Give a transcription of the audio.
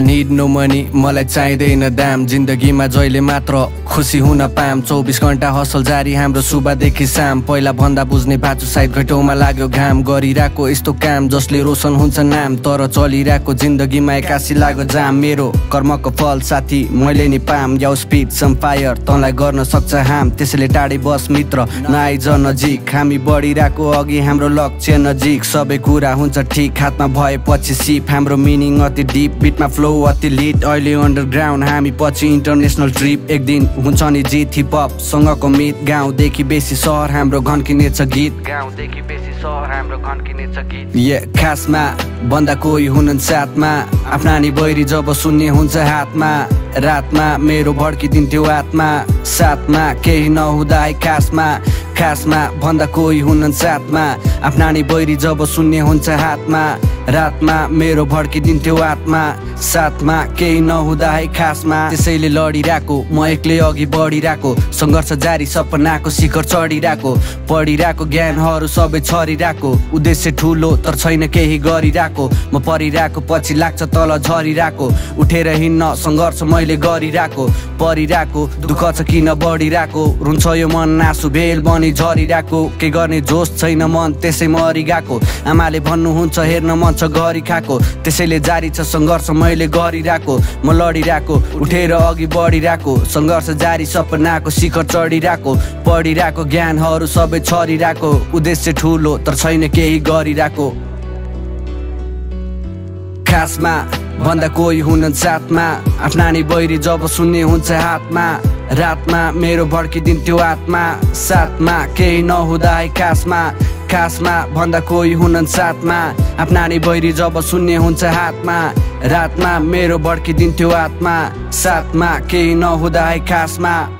I need no money, मलाई चाहिँदैन दाम जिन्दगी मा जहिले मात्र खुशी हुन पाम 24 घण्टा हसल जारी हाम्रो सुबह देखि शाम पहिला भन्दा बुझ्ने बाचो सायद घटौमा लाग्यो घाम गरिराको यस्तो काम जसले रोशन हुन्छ नाम तर चलिराको जिन्दगीमा एकासी लाग्यो जाम मेरो कर्मको फल साथी मैले नि पाम याउ स्पीड सम फायर तँलाई गर्न सक्छ हाम त्यसैले टाढी बस मित्र नआई नजिक हामी बढिराको अघि हाम्रो लक्ष्य नजिक सबै कुरा हुन्छ ठीक हातमा भएपछि सिप हाम्रो मिनिङ अति डीप बिटमा फ्लो अति लीड अहिले अन्डरग्राउन्ड हामी पछि इन्टरनेशनल ट्रिप एक दिन हुन्छ नि जित हिप हप सँगको मित गाउँ देखि बेसी शहर हाम्रो घन्किनेछ गीत गाउँ देखि बेसी शहर हाम्रो घन्किनेछ गीत खासमा भन्दा कोही हुनुहुन्छ साथमा आफ्ना नि बैरी जब सुन्ने हुन्छ हातमा रातमा मेरो भड्किदिन्थ्यो आत्मा साथमा केही नहुँदा खासमा खासमा भन्दा कोही हुनुहुन्छ साथमा आफ्ना नि बैरी जब सुन्ने हुन्छ हातमा रातमा मेरो भड्किदिन्थ्यो आत्मा साथमा केही नहुँदा खासमा त्यसैले लडिराको म एक्लै अघि बढिराको संघर्ष जारी सपनाको शिखर चढिराको पढिराको ज्ञानहरू सबै छरिराको उद्देश्य ठुलो तर छैन केही गरिराको म परिराको पछि लाग्छ तल झरिराको उठेर हिन्न संघर्ष मैले गरिराको परिराको दुःख छ किन बढिराको रुन्छ यो मन आँसु भेल बनी झरिराको के गर्ने जोश छैन मन त्यसै मरिगाको आमाले भन्नुहुन्छ हेर्न मन छ गरि खाको त्यसैले जारी छ संघर्ष मैले गरिराको म लडिराको उठेर अघि बढिराको संघर्ष जारी सपनाको शिखर चढिराको पढिराको ज्ञानहरू सबै छरिराको उद्देश्य ठुलो तर छैन केही गरिराको खासमा भन्दा कोही हुनुहुन्छ साथमा आफ्ना नि बैरी जब सुन्ने हुन्छ हातमा रातमा मेरो भड्किदिन्थ्यो आत्मा साथमा केही नहुँदा खासमा खासमा भन्दा कोही हुनुहुन्छ साथमा आफ्ना नि बैरी जब सुन्ने हुन्छ हातमा रातमा मेरो भड्किदिन्थ्यो आत्मा साथमा केही नहुँदा खासमा।